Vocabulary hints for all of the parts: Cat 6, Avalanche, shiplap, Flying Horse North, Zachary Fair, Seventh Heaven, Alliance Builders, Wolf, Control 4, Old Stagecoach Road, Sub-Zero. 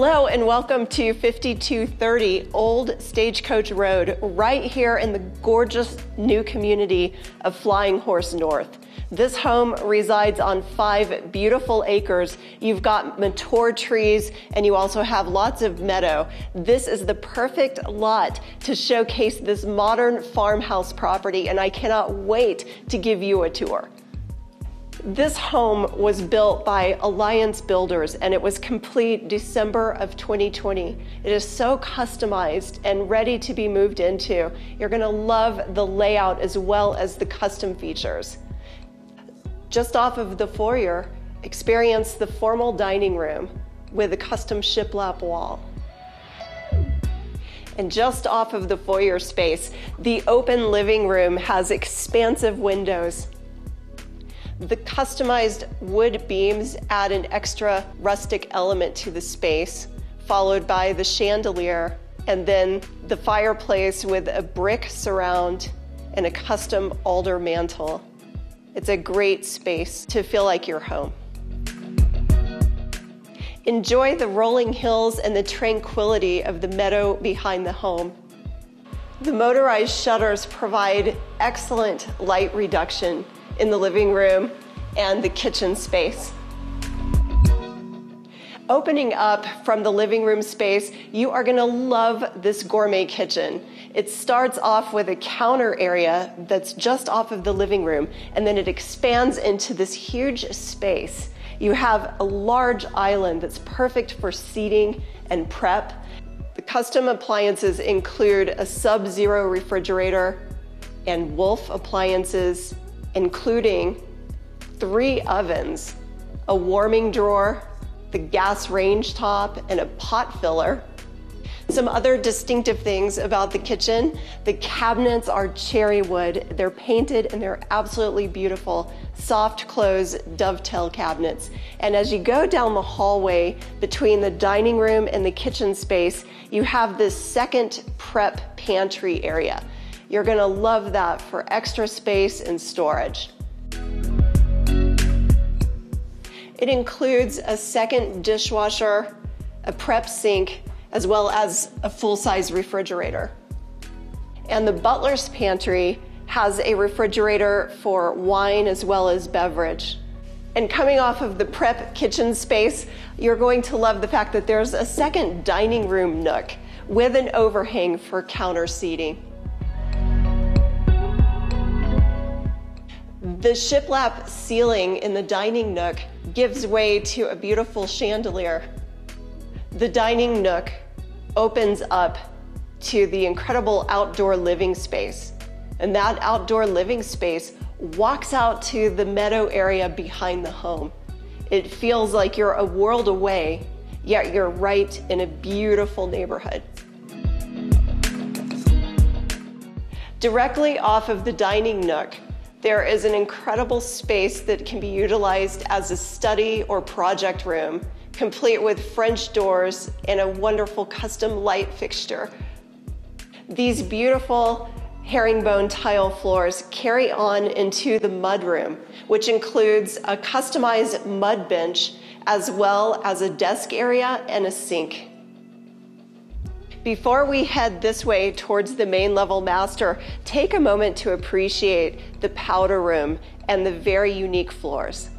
Hello and welcome to 5230 Old Stagecoach Road, right here in the gorgeous new community of Flying Horse North. This home resides on 5 beautiful acres. You've got mature trees and you also have lots of meadow. This is the perfect lot to showcase this modern farmhouse property, and I cannot wait to give you a tour. This home was built by Alliance Builders and it was complete December of 2020. It is so customized and ready to be moved into. You're going to love the layout as well as the custom features. Just off of the foyer, experience the formal dining room with a custom shiplap wall. And just off of the foyer space, the open living room has expansive windows. The customized wood beams add an extra rustic element to the space, followed by the chandelier, and then the fireplace with a brick surround and a custom alder mantle. It's a great space to feel like you're home. Enjoy the rolling hills and the tranquility of the meadow behind the home. The motorized shutters provide excellent light reduction in the living room and the kitchen space. Opening up from the living room space, you are gonna love this gourmet kitchen. It starts off with a counter area that's just off of the living room, and then it expands into this huge space. You have a large island that's perfect for seating and prep. The custom appliances include a Sub-Zero refrigerator and Wolf appliances, including 3 ovens, a warming drawer, the gas range top, and a pot filler. Some other distinctive things about the kitchen: the cabinets are cherry wood. They're painted and they're absolutely beautiful. Soft close dovetail cabinets. And as you go down the hallway between the dining room and the kitchen space, you have this second prep pantry area. You're gonna love that for extra space and storage. It includes a second dishwasher, a prep sink, as well as a full-size refrigerator. And the butler's pantry has a refrigerator for wine as well as beverage. And coming off of the prep kitchen space, you're going to love the fact that there's a second dining room nook with an overhang for counter seating. The shiplap ceiling in the dining nook gives way to a beautiful chandelier. The dining nook opens up to the incredible outdoor living space, and that outdoor living space walks out to the meadow area behind the home. It feels like you're a world away, yet you're right in a beautiful neighborhood. Directly off of the dining nook, there is an incredible space that can be utilized as a study or project room, complete with French doors and a wonderful custom light fixture. These beautiful herringbone tile floors carry on into the mudroom, which includes a customized mud bench as well as a desk area and a sink. Before we head this way towards the main level master, take a moment to appreciate the powder room and the very unique floors.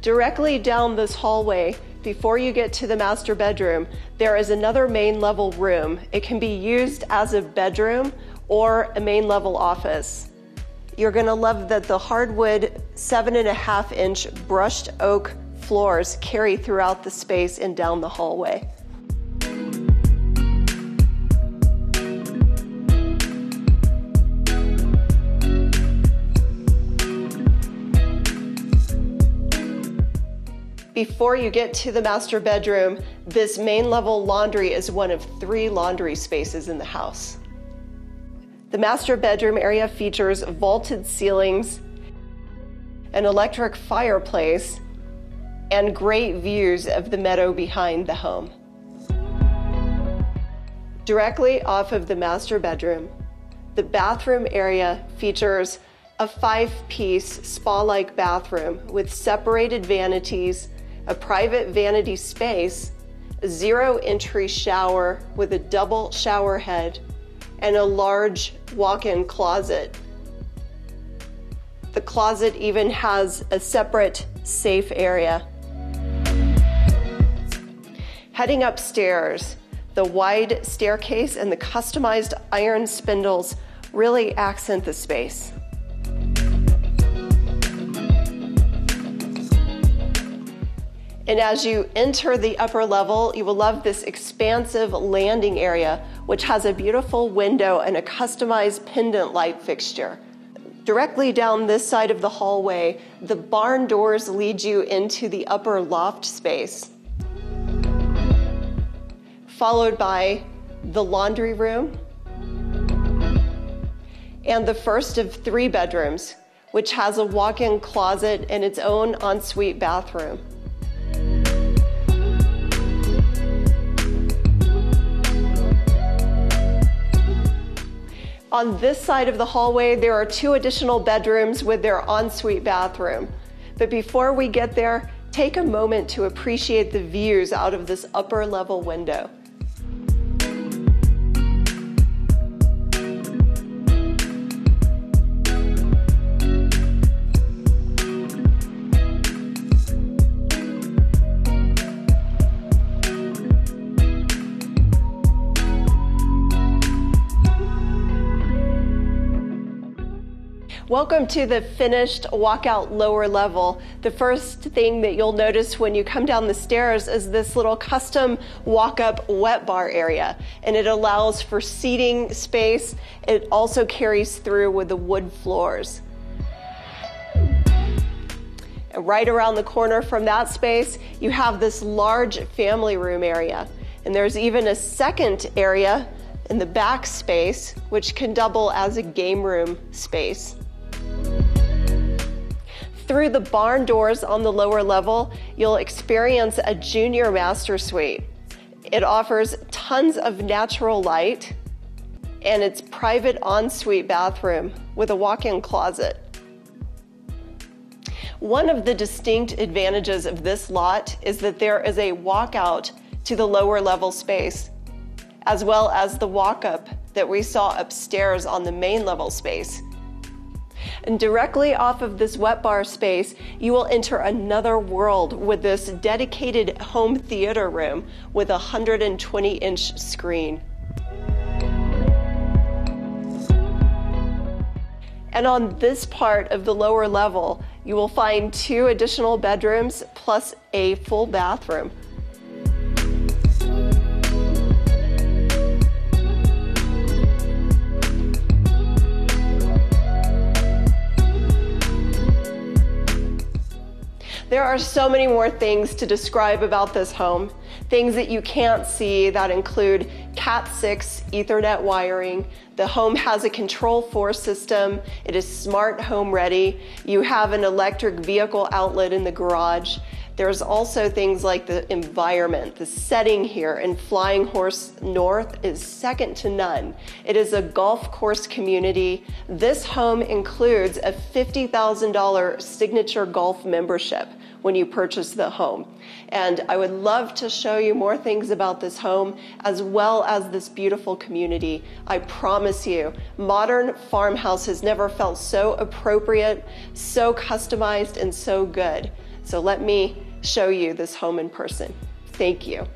Directly down this hallway, before you get to the master bedroom, there is another main level room. It can be used as a bedroom or a main level office. You're gonna love that the hardwood 7.5-inch brushed oak floors carry throughout the space and down the hallway. Before you get to the master bedroom, this main level laundry is one of 3 laundry spaces in the house. The master bedroom area features vaulted ceilings, an electric fireplace, and great views of the meadow behind the home. Directly off of the master bedroom, the bathroom area features a 5-piece spa-like bathroom with separated vanities, a private vanity space, a 0-entry shower with a double shower head, and a large walk-in closet. The closet even has a separate safe area. Heading upstairs, the wide staircase and the customized iron spindles really accent the space. And as you enter the upper level, you will love this expansive landing area, which has a beautiful window and a customized pendant light fixture. Directly down this side of the hallway, the barn doors lead you into the upper loft space, followed by the laundry room and the first of 3 bedrooms, which has a walk-in closet and its own ensuite bathroom. On this side of the hallway, there are 2 additional bedrooms with their ensuite bathroom. But before we get there, take a moment to appreciate the views out of this upper level window. Welcome to the finished walkout lower level. The first thing that you'll notice when you come down the stairs is this little custom walk-up wet bar area, and it allows for seating space. It also carries through with the wood floors. And right around the corner from that space, you have this large family room area, and there's even a second area in the back space, which can double as a game room space. Through the barn doors on the lower level, you'll experience a junior master suite. It offers tons of natural light and its private ensuite bathroom with a walk-in closet. One of the distinct advantages of this lot is that there is a walkout to the lower level space, as well as the walk-up that we saw upstairs on the main level space. And directly off of this wet bar space, you will enter another world with this dedicated home theater room with a 120-inch screen. And on this part of the lower level, you will find 2 additional bedrooms plus a full bathroom. There are so many more things to describe about this home, things that you can't see that include Cat 6 Ethernet wiring. The home has a Control 4 system. It is smart home ready. You have an electric vehicle outlet in the garage. There's also things like the environment. The setting here in Flying Horse North is second to none. It is a golf course community. This home includes a $50,000 signature golf membership when you purchase the home. And I would love to show you more things about this home as well as this beautiful community. I promise you, modern farmhouse has never felt so appropriate, so customized, and so good. So let me show you this home in person. Thank you.